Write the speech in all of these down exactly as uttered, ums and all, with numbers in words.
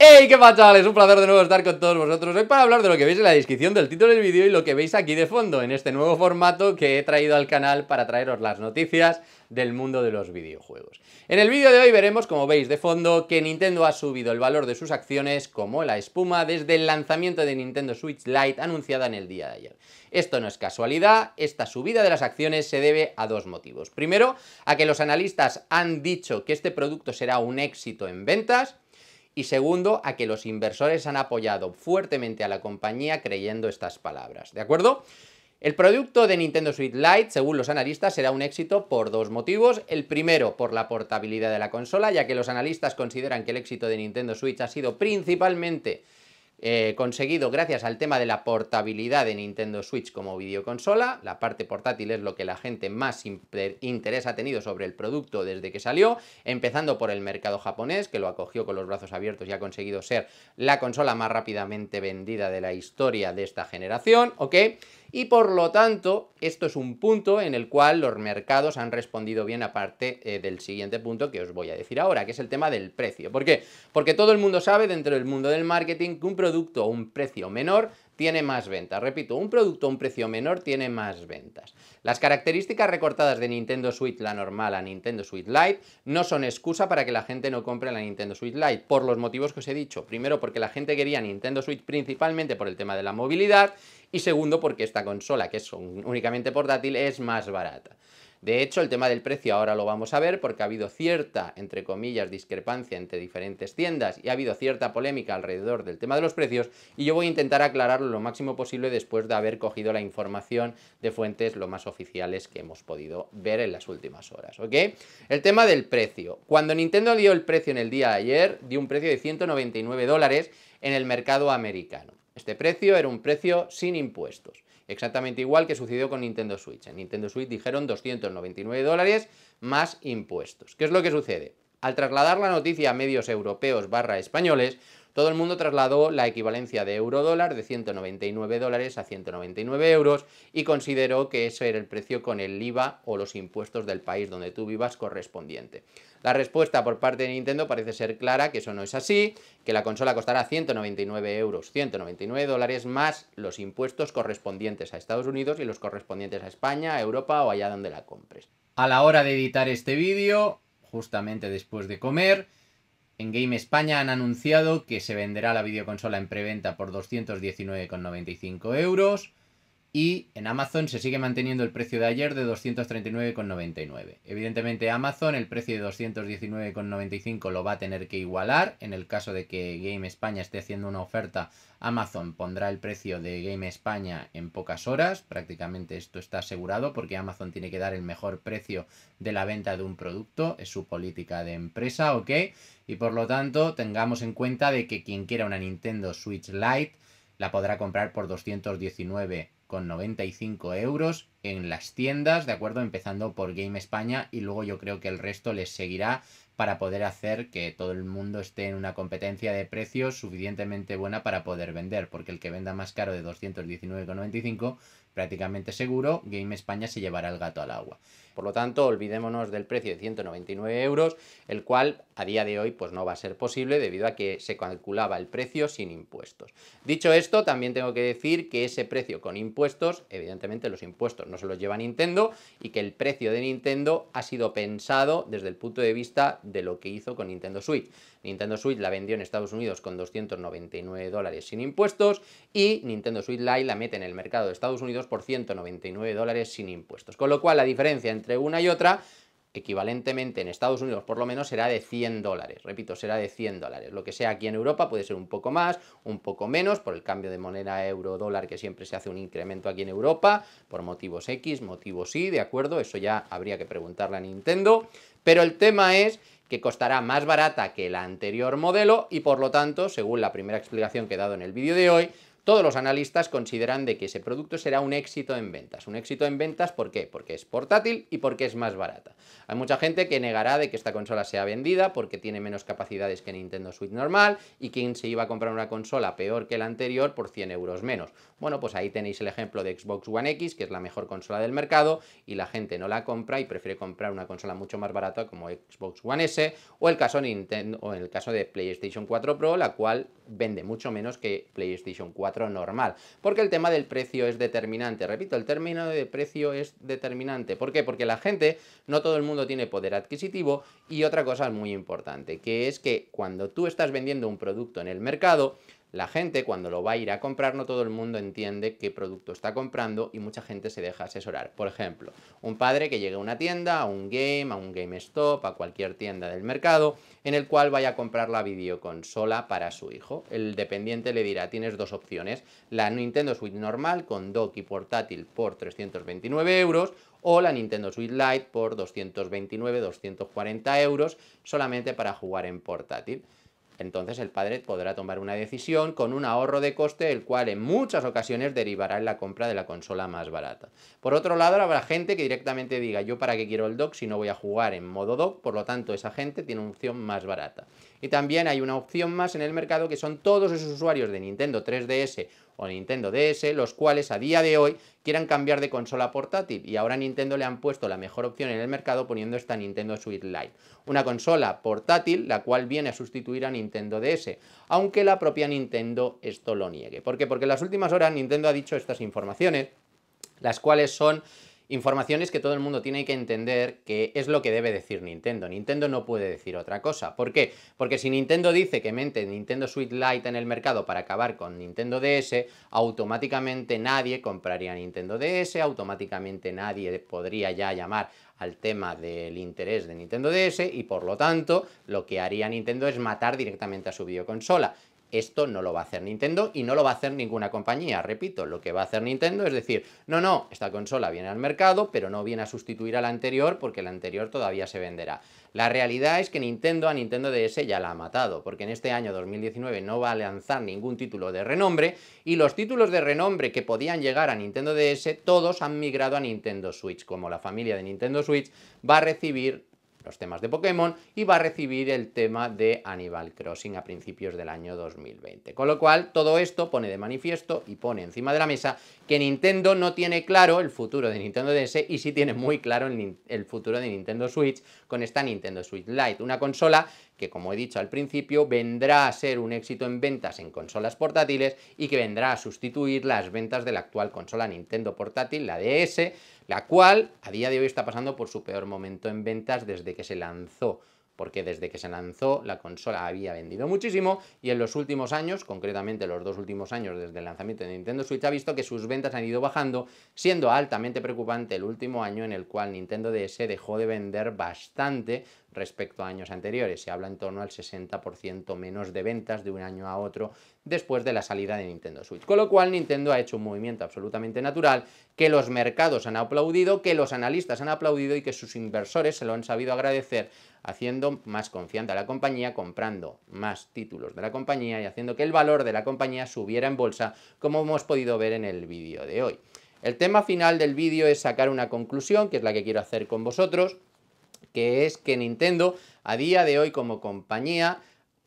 ¡Hey! ¿Qué pasa, chavales? Un placer de nuevo estar con todos vosotros hoy para hablar de lo que veis en la descripción del título del vídeo y lo que veis aquí de fondo en este nuevo formato que he traído al canal para traeros las noticias del mundo de los videojuegos. En el vídeo de hoy veremos, como veis de fondo, que Nintendo ha subido el valor de sus acciones como la espuma desde el lanzamiento de Nintendo Switch Lite anunciada en el día de ayer. Esto no es casualidad, esta subida de las acciones se debe a dos motivos. Primero, a que los analistas han dicho que este producto será un éxito en ventas. Y segundo, a que los inversores han apoyado fuertemente a la compañía creyendo estas palabras, ¿de acuerdo? El producto de Nintendo Switch Lite, según los analistas, será un éxito por dos motivos. El primero, por la portabilidad de la consola, ya que los analistas consideran que el éxito de Nintendo Switch ha sido principalmente eh, conseguido gracias al tema de la portabilidad de Nintendo Switch como videoconsola. La parte portátil es lo que la gente más interés ha tenido sobre el producto desde que salió, empezando por el mercado japonés, que lo acogió con los brazos abiertos y ha conseguido ser la consola más rápidamente vendida de la historia de esta generación, ¿ok? Y por lo tanto, esto es un punto en el cual los mercados han respondido bien, aparte eh, del siguiente punto que os voy a decir ahora, que es el tema del precio. ¿Por qué? Porque todo el mundo sabe, dentro del mundo del marketing, que un producto o un precio menor tiene más ventas. Repito, un producto a un precio menor tiene más ventas. Las características recortadas de Nintendo Switch, la normal, a Nintendo Switch Lite, no son excusa para que la gente no compre la Nintendo Switch Lite, por los motivos que os he dicho. Primero, porque la gente quería Nintendo Switch principalmente por el tema de la movilidad, y segundo, porque esta consola, que es únicamente portátil, es más barata. De hecho, el tema del precio ahora lo vamos a ver porque ha habido cierta, entre comillas, discrepancia entre diferentes tiendas y ha habido cierta polémica alrededor del tema de los precios, y yo voy a intentar aclararlo lo máximo posible después de haber cogido la información de fuentes lo más oficiales que hemos podido ver en las últimas horas, ¿ok? El tema del precio. Cuando Nintendo dio el precio en el día de ayer, dio un precio de ciento noventa y nueve dólares en el mercado americano. Este precio era un precio sin impuestos. Exactamente igual que sucedió con Nintendo Switch. En Nintendo Switch dijeron doscientos noventa y nueve dólares más impuestos. ¿Qué es lo que sucede? Al trasladar la noticia a medios europeos barra españoles, todo el mundo trasladó la equivalencia de euro-dólar de ciento noventa y nueve dólares a ciento noventa y nueve euros y consideró que ese era el precio con el I V A o los impuestos del país donde tú vivas correspondiente. La respuesta por parte de Nintendo parece ser clara, que eso no es así, que la consola costará ciento noventa y nueve euros, ciento noventa y nueve dólares más los impuestos correspondientes a Estados Unidos y los correspondientes a España, a Europa o allá donde la compres. A la hora de editar este vídeo, justamente después de comer, en Game España han anunciado que se venderá la videoconsola en preventa por doscientos diecinueve con noventa y cinco euros y en Amazon se sigue manteniendo el precio de ayer de doscientos treinta y nueve con noventa y nueve. Evidentemente Amazon el precio de doscientos diecinueve con noventa y cinco lo va a tener que igualar. En el caso de que Game España esté haciendo una oferta, Amazon pondrá el precio de Game España en pocas horas. Prácticamente esto está asegurado porque Amazon tiene que dar el mejor precio de la venta de un producto. Es su política de empresa, ¿ok? Y por lo tanto, tengamos en cuenta de que quien quiera una Nintendo Switch Lite la podrá comprar por doscientos diecinueve con noventa y cinco euros en las tiendas, ¿de acuerdo? Empezando por Game España y luego yo creo que el resto les seguirá para poder hacer que todo el mundo esté en una competencia de precios suficientemente buena para poder vender, porque el que venda más caro de doscientos diecinueve con noventa y cinco prácticamente seguro, Game España se llevará el gato al agua. Por lo tanto, olvidémonos del precio de ciento noventa y nueve euros, el cual a día de hoy pues no va a ser posible debido a que se calculaba el precio sin impuestos. Dicho esto, también tengo que decir que ese precio con impuestos, evidentemente los impuestos no se los lleva Nintendo, y que el precio de Nintendo ha sido pensado desde el punto de vista de lo que hizo con Nintendo Switch. Nintendo Switch la vendió en Estados Unidos con doscientos noventa y nueve dólares sin impuestos y Nintendo Switch Lite la mete en el mercado de Estados Unidos por ciento noventa y nueve dólares sin impuestos, con lo cual la diferencia entre una y otra, equivalentemente en Estados Unidos por lo menos, será de cien dólares, repito, será de cien dólares, lo que sea aquí en Europa puede ser un poco más, un poco menos, por el cambio de moneda euro-dólar que siempre se hace un incremento aquí en Europa, por motivos X, motivos Y, ¿de acuerdo? Eso ya habría que preguntarle a Nintendo, pero el tema es que costará más barata que el anterior modelo y por lo tanto, según la primera explicación que he dado en el vídeo de hoy, Todos los analistas consideran de que ese producto será un éxito en ventas. Un éxito en ventas, ¿por qué? Porque es portátil y porque es más barata. Hay mucha gente que negará de que esta consola sea vendida porque tiene menos capacidades que Nintendo Switch normal, y quien se iba a comprar una consola peor que la anterior por cien euros menos. Bueno, pues ahí tenéis el ejemplo de Xbox One X, que es la mejor consola del mercado y la gente no la compra y prefiere comprar una consola mucho más barata como Xbox One S, o el caso Nintendo, o en el caso de PlayStation cuatro Pro, la cual vende mucho menos que PlayStation cuatro normal, porque el tema del precio es determinante. Repito, el término de precio es determinante. ¿Por qué? Porque la gente, no todo el mundo tiene poder adquisitivo, y otra cosa muy importante, que es que cuando tú estás vendiendo un producto en el mercado, la gente cuando lo va a ir a comprar, no todo el mundo entiende qué producto está comprando y mucha gente se deja asesorar. Por ejemplo, un padre que llegue a una tienda, a un Game, a un GameStop, a cualquier tienda del mercado, en el cual vaya a comprar la videoconsola para su hijo. El dependiente le dirá, tienes dos opciones, la Nintendo Switch normal con dock y portátil por trescientos veintinueve euros, o la Nintendo Switch Lite por doscientos veintinueve, doscientos cuarenta euros, solamente para jugar en portátil. Entonces el padre podrá tomar una decisión con un ahorro de coste, el cual en muchas ocasiones derivará en la compra de la consola más barata. Por otro lado, habrá gente que directamente diga, yo para qué quiero el dock si no voy a jugar en modo dock, por lo tanto esa gente tiene una opción más barata. Y también hay una opción más en el mercado, que son todos esos usuarios de Nintendo tres D S o Nintendo D S, los cuales a día de hoy quieran cambiar de consola portátil, y ahora a Nintendo le han puesto la mejor opción en el mercado poniendo esta Nintendo Switch Lite, una consola portátil la cual viene a sustituir a Nintendo D S, aunque la propia Nintendo esto lo niegue. ¿Por qué? Porque en las últimas horas Nintendo ha dicho estas informaciones, las cuales son informaciones que todo el mundo tiene que entender que es lo que debe decir Nintendo. Nintendo no puede decir otra cosa. ¿Por qué? Porque si Nintendo dice que mete Nintendo Switch Lite en el mercado para acabar con Nintendo D S, automáticamente nadie compraría Nintendo D S, automáticamente nadie podría ya llamar al tema del interés de Nintendo D S, y por lo tanto lo que haría Nintendo es matar directamente a su videoconsola. Esto no lo va a hacer Nintendo y no lo va a hacer ninguna compañía. Repito, lo que va a hacer Nintendo es decir, no, no, esta consola viene al mercado, pero no viene a sustituir a la anterior porque la anterior todavía se venderá. La realidad es que Nintendo a Nintendo D S ya la ha matado, porque en este año dos mil diecinueve no va a lanzar ningún título de renombre, y los títulos de renombre que podían llegar a Nintendo D S, todos han migrado a Nintendo Switch, como la familia de Nintendo Switch va a recibir los temas de Pokémon y va a recibir el tema de Animal Crossing a principios del año dos mil veinte. Con lo cual, todo esto pone de manifiesto y pone encima de la mesa que Nintendo no tiene claro el futuro de Nintendo D S, y sí tiene muy claro el, el futuro de Nintendo Switch con esta Nintendo Switch Lite, una consola que, como he dicho al principio, vendrá a ser un éxito en ventas en consolas portátiles y que vendrá a sustituir las ventas de la actual consola Nintendo portátil, la D S, la cual a día de hoy está pasando por su peor momento en ventas desde que se lanzó, porque desde que se lanzó la consola había vendido muchísimo, y en los últimos años, concretamente los dos últimos años desde el lanzamiento de Nintendo Switch, ha visto que sus ventas han ido bajando, siendo altamente preocupante el último año en el cual Nintendo D S dejó de vender bastante respecto a años anteriores. Se habla en torno al sesenta por ciento menos de ventas de un año a otro después de la salida de Nintendo Switch. Con lo cual Nintendo ha hecho un movimiento absolutamente natural, que los mercados han aplaudido, que los analistas han aplaudido y que sus inversores se lo han sabido agradecer, haciendo más confiante a la compañía, comprando más títulos de la compañía y haciendo que el valor de la compañía subiera en bolsa, como hemos podido ver en el vídeo de hoy. El tema final del vídeo es sacar una conclusión, que es la que quiero hacer con vosotros, que es que Nintendo a día de hoy como compañía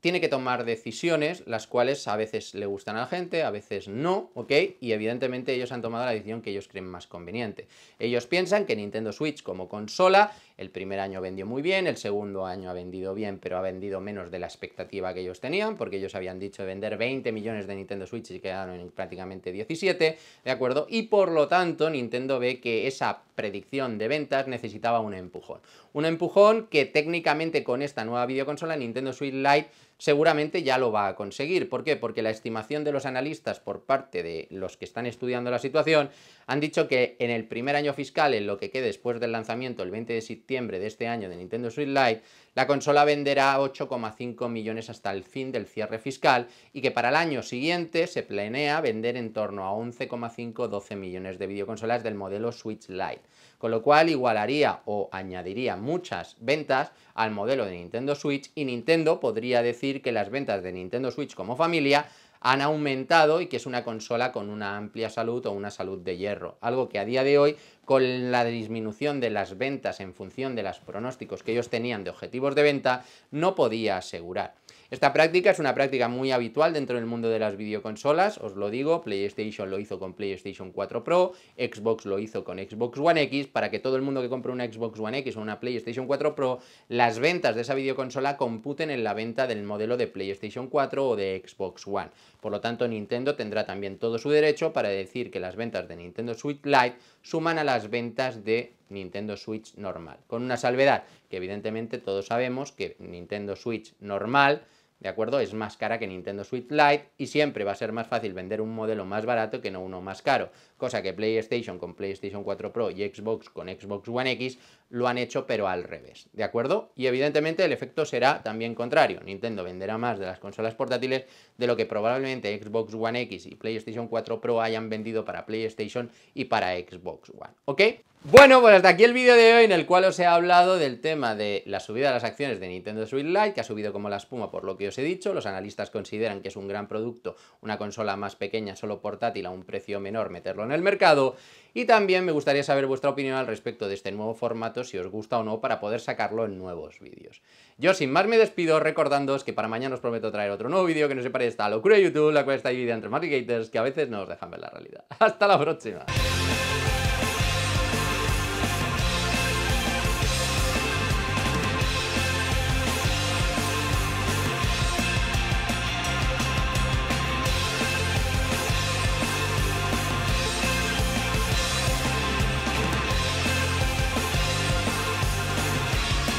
tiene que tomar decisiones, las cuales a veces le gustan a la gente, a veces no, ¿ok? Y evidentemente ellos han tomado la decisión que ellos creen más conveniente. Ellos piensan que Nintendo Switch como consola, el primer año vendió muy bien, el segundo año ha vendido bien, pero ha vendido menos de la expectativa que ellos tenían, porque ellos habían dicho de vender veinte millones de Nintendo Switch y quedaron en prácticamente diecisiete, ¿de acuerdo? Y por lo tanto Nintendo ve que esa predicción de ventas necesitaba un empujón. Un empujón que técnicamente con esta nueva videoconsola, Nintendo Switch Lite, seguramente ya lo va a conseguir. ¿Por qué? Porque la estimación de los analistas por parte de los que están estudiando la situación han dicho que en el primer año fiscal, en lo que quede después del lanzamiento el veinte de septiembre de este año de Nintendo Switch Lite, la consola venderá ocho coma cinco millones hasta el fin del cierre fiscal, y que para el año siguiente se planea vender en torno a once coma cinco a doce millones de videoconsolas del modelo Switch Lite, con lo cual igualaría o añadiría muchas ventas al modelo de Nintendo Switch, y Nintendo podría decir que las ventas de Nintendo Switch como familia han aumentado y que es una consola con una amplia salud o una salud de hierro, algo que a día de hoy, con la disminución de las ventas en función de los pronósticos que ellos tenían de objetivos de venta, no podía asegurar. Esta práctica es una práctica muy habitual dentro del mundo de las videoconsolas, os lo digo, PlayStation lo hizo con PlayStation cuatro Pro, Xbox lo hizo con Xbox One equis, para que todo el mundo que compre una Xbox One equis o una PlayStation cuatro Pro, las ventas de esa videoconsola computen en la venta del modelo de PlayStation cuatro o de Xbox One. Por lo tanto, Nintendo tendrá también todo su derecho para decir que las ventas de Nintendo Switch Lite suman a las ventas de Nintendo Switch normal, con una salvedad, que evidentemente todos sabemos que Nintendo Switch normal, ¿de acuerdo?, es más cara que Nintendo Switch Lite y siempre va a ser más fácil vender un modelo más barato que no uno más caro, cosa que PlayStation con PlayStation cuatro Pro y Xbox con Xbox One equis lo han hecho pero al revés, ¿de acuerdo? Y evidentemente el efecto será también contrario, Nintendo venderá más de las consolas portátiles de lo que probablemente Xbox One equis y PlayStation cuatro Pro hayan vendido para PlayStation y para Xbox One, ¿ok? Bueno, pues hasta aquí el vídeo de hoy en el cual os he hablado del tema de la subida de las acciones de Nintendo Switch Lite, que ha subido como la espuma por lo que os he dicho. Los analistas consideran que es un gran producto, una consola más pequeña, solo portátil, a un precio menor, meterlo en el mercado. Y también me gustaría saber vuestra opinión al respecto de este nuevo formato, si os gusta o no, para poder sacarlo en nuevos vídeos. Yo sin más me despido recordándoos que para mañana os prometo traer otro nuevo vídeo que no se pare esta locura de YouTube, la cual está dividida entre marketers que a veces no os dejan ver la realidad. ¡Hasta la próxima!